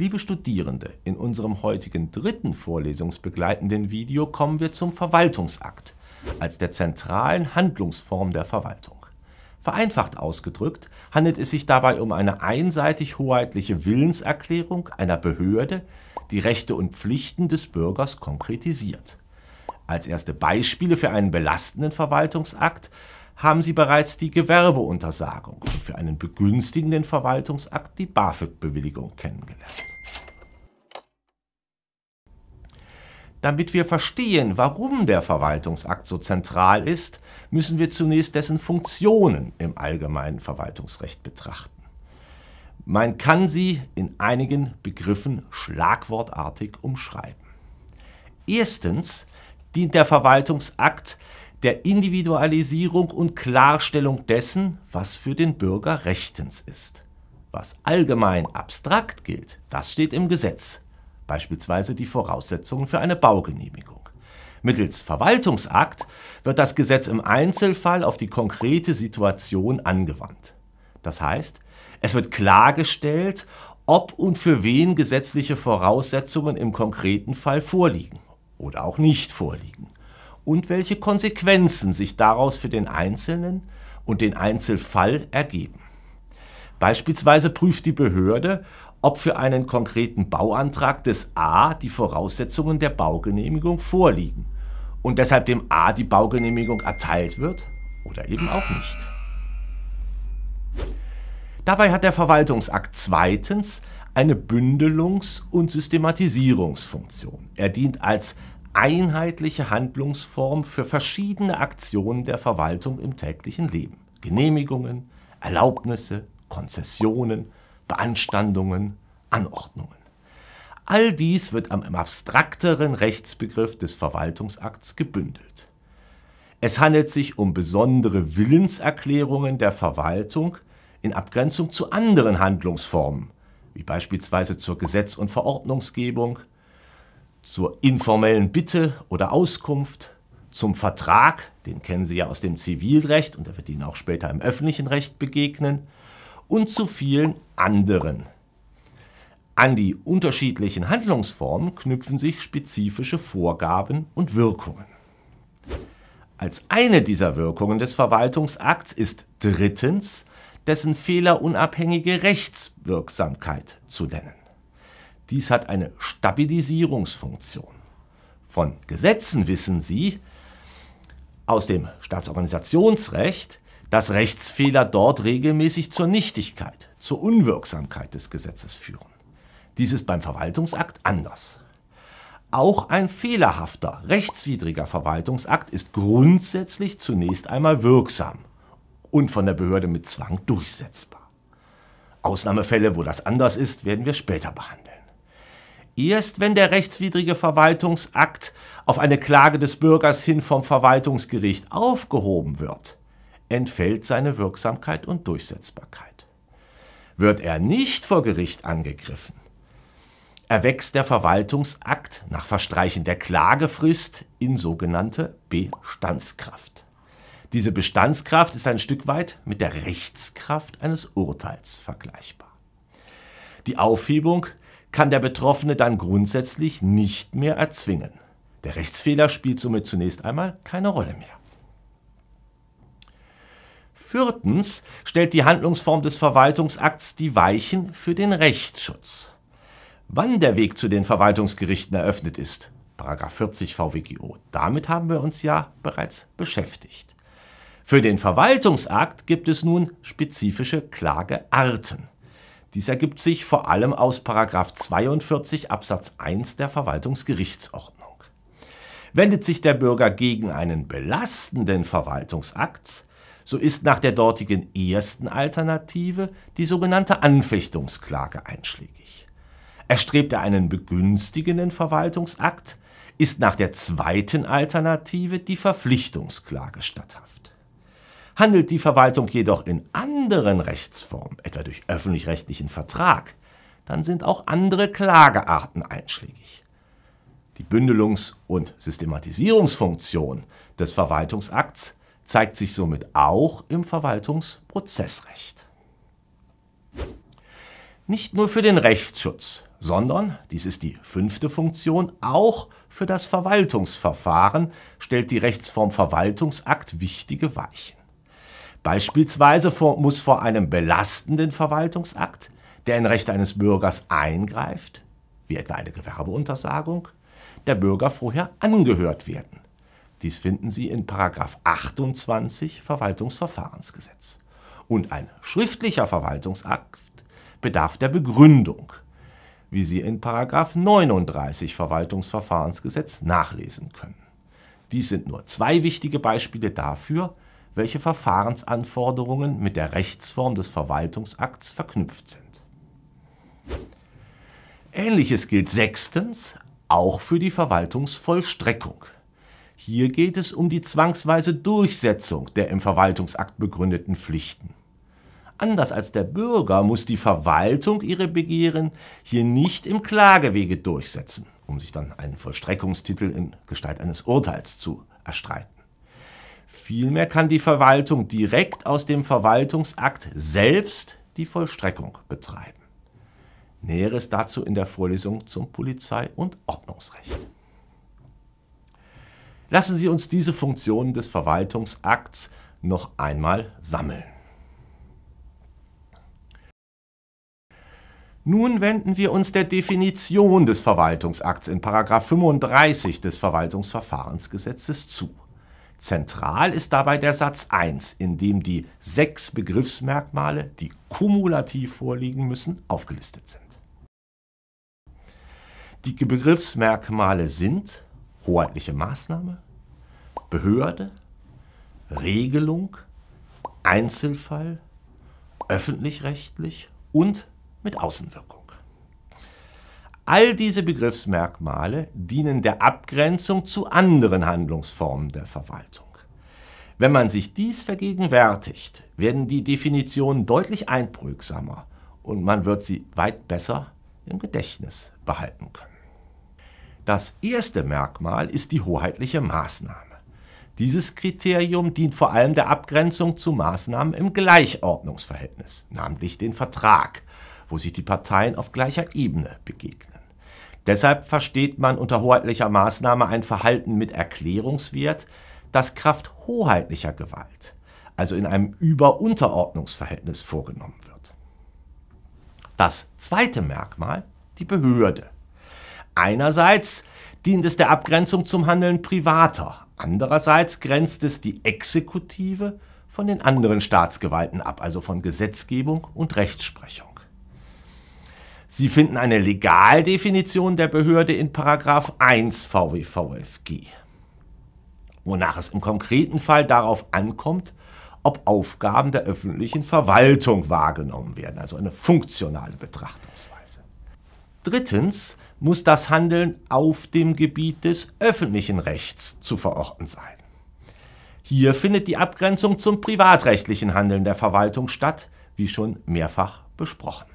Liebe Studierende, in unserem heutigen dritten vorlesungsbegleitenden Video kommen wir zum Verwaltungsakt als der zentralen Handlungsform der Verwaltung. Vereinfacht ausgedrückt handelt es sich dabei um eine einseitig hoheitliche Willenserklärung einer Behörde, die Rechte und Pflichten des Bürgers konkretisiert. Als erste Beispiele für einen belastenden Verwaltungsakt haben Sie bereits die Gewerbeuntersagung und für einen begünstigenden Verwaltungsakt die BAföG-Bewilligung kennengelernt. Damit wir verstehen, warum der Verwaltungsakt so zentral ist, müssen wir zunächst dessen Funktionen im allgemeinen Verwaltungsrecht betrachten. Man kann sie in einigen Begriffen schlagwortartig umschreiben. Erstens dient der Verwaltungsakt der Individualisierung und Klarstellung dessen, was für den Bürger rechtens ist. Was allgemein abstrakt gilt, das steht im Gesetz, beispielsweise die Voraussetzungen für eine Baugenehmigung. Mittels Verwaltungsakt wird das Gesetz im Einzelfall auf die konkrete Situation angewandt. Das heißt, es wird klargestellt, ob und für wen gesetzliche Voraussetzungen im konkreten Fall vorliegen oder auch nicht vorliegen und welche Konsequenzen sich daraus für den Einzelnen und den Einzelfall ergeben. Beispielsweise prüft die Behörde, ob für einen konkreten Bauantrag des A die Voraussetzungen der Baugenehmigung vorliegen und deshalb dem A die Baugenehmigung erteilt wird oder eben auch nicht. Dabei hat der Verwaltungsakt zweitens eine Bündelungs- und Systematisierungsfunktion. Er dient als einheitliche Handlungsform für verschiedene Aktionen der Verwaltung im täglichen Leben. Genehmigungen, Erlaubnisse, Konzessionen, Beanstandungen, Anordnungen. All dies wird am abstrakteren Rechtsbegriff des Verwaltungsakts gebündelt. Es handelt sich um besondere Willenserklärungen der Verwaltung in Abgrenzung zu anderen Handlungsformen, wie beispielsweise zur Gesetz- und Verordnungsgebung, zur informellen Bitte oder Auskunft, zum Vertrag, den kennen Sie ja aus dem Zivilrecht und er wird Ihnen auch später im öffentlichen Recht begegnen, und zu vielen anderen. An die unterschiedlichen Handlungsformen knüpfen sich spezifische Vorgaben und Wirkungen. Als eine dieser Wirkungen des Verwaltungsakts ist drittens dessen fehlerunabhängige Rechtswirksamkeit zu nennen. Dies hat eine Stabilisierungsfunktion. Von Gesetzen wissen Sie aus dem Staatsorganisationsrecht, dass Rechtsfehler dort regelmäßig zur Nichtigkeit, zur Unwirksamkeit des Gesetzes führen. Dies ist beim Verwaltungsakt anders. Auch ein fehlerhafter, rechtswidriger Verwaltungsakt ist grundsätzlich zunächst einmal wirksam und von der Behörde mit Zwang durchsetzbar. Ausnahmefälle, wo das anders ist, werden wir später behandeln. Erst wenn der rechtswidrige Verwaltungsakt auf eine Klage des Bürgers hin vom Verwaltungsgericht aufgehoben wird, entfällt seine Wirksamkeit und Durchsetzbarkeit. Wird er nicht vor Gericht angegriffen, erwächst der Verwaltungsakt nach Verstreichen der Klagefrist in sogenannte Bestandskraft. Diese Bestandskraft ist ein Stück weit mit der Rechtskraft eines Urteils vergleichbar. Die Aufhebung kann der Betroffene dann grundsätzlich nicht mehr erzwingen. Der Rechtsfehler spielt somit zunächst einmal keine Rolle mehr. Viertens stellt die Handlungsform des Verwaltungsakts die Weichen für den Rechtsschutz. Wann der Weg zu den Verwaltungsgerichten eröffnet ist, § 40 VwGO, damit haben wir uns ja bereits beschäftigt. Für den Verwaltungsakt gibt es nun spezifische Klagearten. Dies ergibt sich vor allem aus § 42 Absatz 1 der Verwaltungsgerichtsordnung. Wendet sich der Bürger gegen einen belastenden Verwaltungsakt, so ist nach der dortigen ersten Alternative die sogenannte Anfechtungsklage einschlägig. Erstrebt er einen begünstigenden Verwaltungsakt, ist nach der zweiten Alternative die Verpflichtungsklage statthaft. Handelt die Verwaltung jedoch in anderen Rechtsformen, etwa durch öffentlich-rechtlichen Vertrag, dann sind auch andere Klagearten einschlägig. Die Bündelungs- und Systematisierungsfunktion des Verwaltungsakts zeigt sich somit auch im Verwaltungsprozessrecht. Nicht nur für den Rechtsschutz, sondern, dies ist die fünfte Funktion, auch für das Verwaltungsverfahren stellt die Rechtsform Verwaltungsakt wichtige Weichen. Beispielsweise muss vor einem belastenden Verwaltungsakt, der in Rechte eines Bürgers eingreift, wie etwa eine Gewerbeuntersagung, der Bürger vorher angehört werden. Dies finden Sie in § 28 Verwaltungsverfahrensgesetz. Und ein schriftlicher Verwaltungsakt bedarf der Begründung, wie Sie in § 39 Verwaltungsverfahrensgesetz nachlesen können. Dies sind nur zwei wichtige Beispiele dafür, welche Verfahrensanforderungen mit der Rechtsform des Verwaltungsakts verknüpft sind. Ähnliches gilt sechstens auch für die Verwaltungsvollstreckung. Hier geht es um die zwangsweise Durchsetzung der im Verwaltungsakt begründeten Pflichten. Anders als der Bürger muss die Verwaltung ihre Begehren hier nicht im Klagewege durchsetzen, um sich dann einen Vollstreckungstitel in Gestalt eines Urteils zu erstreiten. Vielmehr kann die Verwaltung direkt aus dem Verwaltungsakt selbst die Vollstreckung betreiben. Näheres dazu in der Vorlesung zum Polizei- und Ordnungsrecht. Lassen Sie uns diese Funktionen des Verwaltungsakts noch einmal sammeln. Nun wenden wir uns der Definition des Verwaltungsakts in § 35 des Verwaltungsverfahrensgesetzes zu. Zentral ist dabei der Satz 1, in dem die 6 Begriffsmerkmale, die kumulativ vorliegen müssen, aufgelistet sind. Die Begriffsmerkmale sind hoheitliche Maßnahme, Behörde, Regelung, Einzelfall, öffentlich-rechtlich und mit Außenwirkung. All diese Begriffsmerkmale dienen der Abgrenzung zu anderen Handlungsformen der Verwaltung. Wenn man sich dies vergegenwärtigt, werden die Definitionen deutlich einprägsamer und man wird sie weit besser im Gedächtnis behalten können. Das erste Merkmal ist die hoheitliche Maßnahme. Dieses Kriterium dient vor allem der Abgrenzung zu Maßnahmen im Gleichordnungsverhältnis, namentlich den Vertrag, wo sich die Parteien auf gleicher Ebene begegnen. Deshalb versteht man unter hoheitlicher Maßnahme ein Verhalten mit Erklärungswert, das kraft hoheitlicher Gewalt, also in einem Über-Unterordnungsverhältnis vorgenommen wird. Das zweite Merkmal, die Behörde. Einerseits dient es der Abgrenzung zum Handeln privater, andererseits grenzt es die Exekutive von den anderen Staatsgewalten ab, also von Gesetzgebung und Rechtsprechung. Sie finden eine Legaldefinition der Behörde in § 1 VwVfG, wonach es im konkreten Fall darauf ankommt, ob Aufgaben der öffentlichen Verwaltung wahrgenommen werden, also eine funktionale Betrachtungsweise. Drittens muss das Handeln auf dem Gebiet des öffentlichen Rechts zu verorten sein. Hier findet die Abgrenzung zum privatrechtlichen Handeln der Verwaltung statt, wie schon mehrfach besprochen.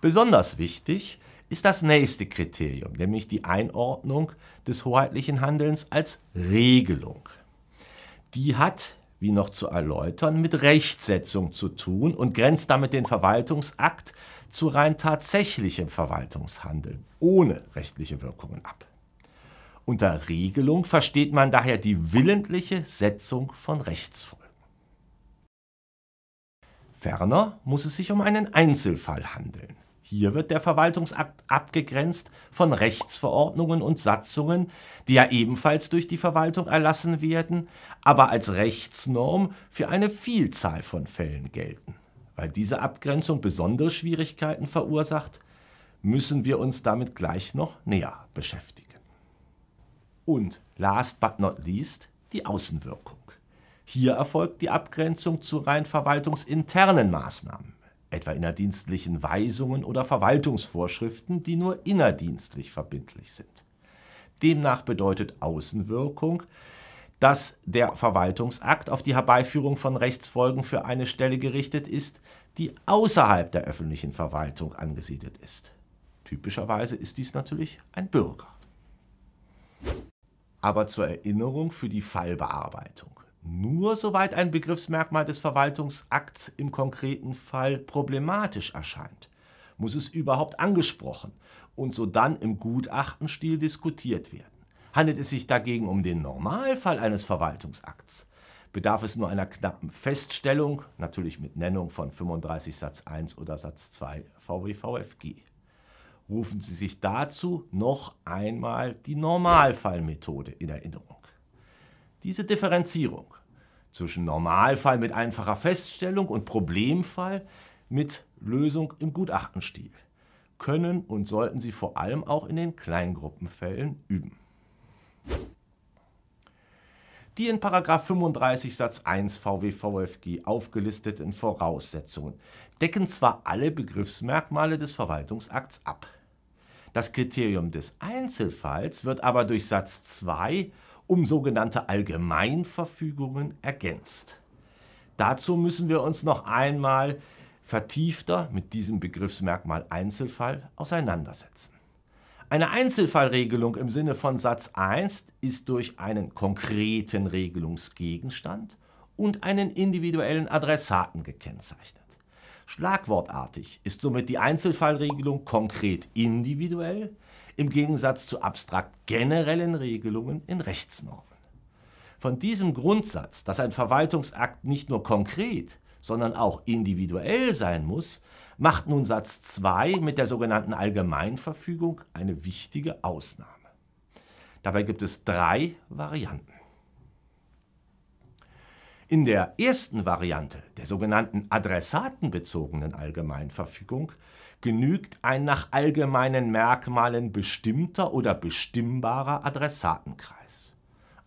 Besonders wichtig ist das nächste Kriterium, nämlich die Einordnung des hoheitlichen Handelns als Regelung. Die hat, wie noch zu erläutern, mit Rechtsetzung zu tun und grenzt damit den Verwaltungsakt zu rein tatsächlichem Verwaltungshandeln ohne rechtliche Wirkungen ab. Unter Regelung versteht man daher die willentliche Setzung von Rechtsfolgen. Ferner muss es sich um einen Einzelfall handeln. Hier wird der Verwaltungsakt abgegrenzt von Rechtsverordnungen und Satzungen, die ja ebenfalls durch die Verwaltung erlassen werden, aber als Rechtsnorm für eine Vielzahl von Fällen gelten. Weil diese Abgrenzung besondere Schwierigkeiten verursacht, müssen wir uns damit gleich noch näher beschäftigen. Und last but not least die Außenwirkung. Hier erfolgt die Abgrenzung zu rein verwaltungsinternen Maßnahmen, etwa innerdienstlichen Weisungen oder Verwaltungsvorschriften, die nur innerdienstlich verbindlich sind. Demnach bedeutet Außenwirkung, dass der Verwaltungsakt auf die Herbeiführung von Rechtsfolgen für eine Stelle gerichtet ist, die außerhalb der öffentlichen Verwaltung angesiedelt ist. Typischerweise ist dies natürlich ein Bürger. Aber zur Erinnerung für die Fallbearbeitung: nur soweit ein Begriffsmerkmal des Verwaltungsakts im konkreten Fall problematisch erscheint, muss es überhaupt angesprochen und sodann im Gutachtenstil diskutiert werden. Handelt es sich dagegen um den Normalfall eines Verwaltungsakts, bedarf es nur einer knappen Feststellung, natürlich mit Nennung von 35 Satz 1 oder Satz 2 VwVfG. Rufen Sie sich dazu noch einmal die Normalfallmethode in Erinnerung. Diese Differenzierung zwischen Normalfall mit einfacher Feststellung und Problemfall mit Lösung im Gutachtenstil können und sollten Sie vor allem auch in den Kleingruppenfällen üben. Die in § 35 Satz 1 VwVfG aufgelisteten Voraussetzungen decken zwar alle Begriffsmerkmale des Verwaltungsakts ab. Das Kriterium des Einzelfalls wird aber durch Satz 2 um sogenannte Allgemeinverfügungen ergänzt. Dazu müssen wir uns noch einmal vertiefter mit diesem Begriffsmerkmal Einzelfall auseinandersetzen. Eine Einzelfallregelung im Sinne von Satz 1 ist durch einen konkreten Regelungsgegenstand und einen individuellen Adressaten gekennzeichnet. Schlagwortartig ist somit die Einzelfallregelung konkret individuell, im Gegensatz zu abstrakt generellen Regelungen in Rechtsnormen. Von diesem Grundsatz, dass ein Verwaltungsakt nicht nur konkret, sondern auch individuell sein muss, macht nun Satz 2 mit der sogenannten Allgemeinverfügung eine wichtige Ausnahme. Dabei gibt es drei Varianten. In der ersten Variante, der sogenannten adressatenbezogenen Allgemeinverfügung, genügt ein nach allgemeinen Merkmalen bestimmter oder bestimmbarer Adressatenkreis.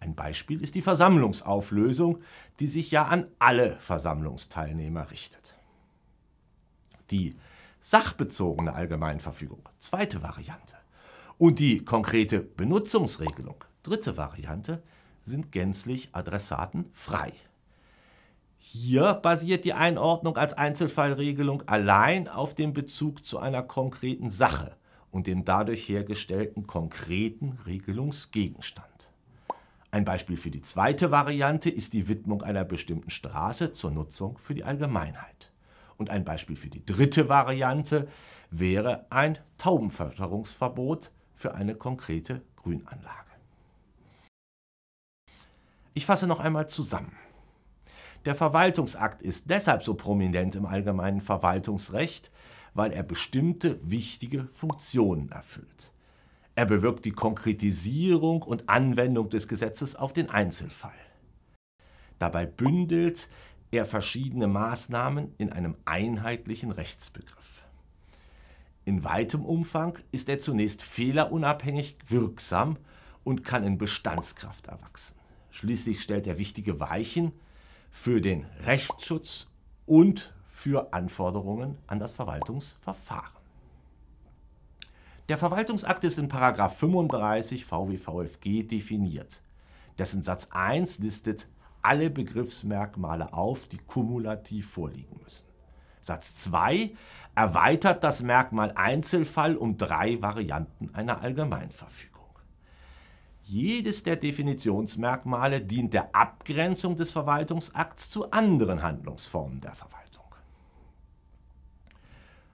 Ein Beispiel ist die Versammlungsauflösung, die sich ja an alle Versammlungsteilnehmer richtet. Die sachbezogene Allgemeinverfügung, zweite Variante, und die konkrete Benutzungsregelung, dritte Variante, sind gänzlich adressatenfrei. Hier basiert die Einordnung als Einzelfallregelung allein auf dem Bezug zu einer konkreten Sache und dem dadurch hergestellten konkreten Regelungsgegenstand. Ein Beispiel für die zweite Variante ist die Widmung einer bestimmten Straße zur Nutzung für die Allgemeinheit. Und ein Beispiel für die dritte Variante wäre ein Taubenfütterungsverbot für eine konkrete Grünanlage. Ich fasse noch einmal zusammen. Der Verwaltungsakt ist deshalb so prominent im allgemeinen Verwaltungsrecht, weil er bestimmte wichtige Funktionen erfüllt. Er bewirkt die Konkretisierung und Anwendung des Gesetzes auf den Einzelfall. Dabei bündelt er verschiedene Maßnahmen in einem einheitlichen Rechtsbegriff. In weitem Umfang ist er zunächst fehlerunabhängig wirksam und kann in Bestandskraft erwachsen. Schließlich stellt er wichtige Weichen für den Rechtsschutz und für Anforderungen an das Verwaltungsverfahren. Der Verwaltungsakt ist in § 35 VwVfG definiert. Dessen Satz 1 listet alle Begriffsmerkmale auf, die kumulativ vorliegen müssen. Satz 2 erweitert das Merkmal Einzelfall um 3 Varianten einer Allgemeinverfügung. Jedes der Definitionsmerkmale dient der Abgrenzung des Verwaltungsakts zu anderen Handlungsformen der Verwaltung.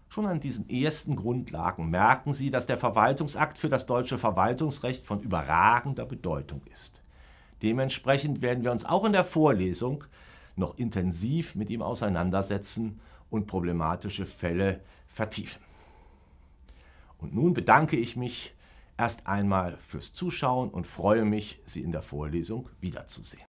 Schon an diesen ersten Grundlagen merken Sie, dass der Verwaltungsakt für das deutsche Verwaltungsrecht von überragender Bedeutung ist. Dementsprechend werden wir uns auch in der Vorlesung noch intensiv mit ihm auseinandersetzen und problematische Fälle vertiefen. Und nun bedanke ich mich erst einmal fürs Zuschauen und freue mich, Sie in der Vorlesung wiederzusehen.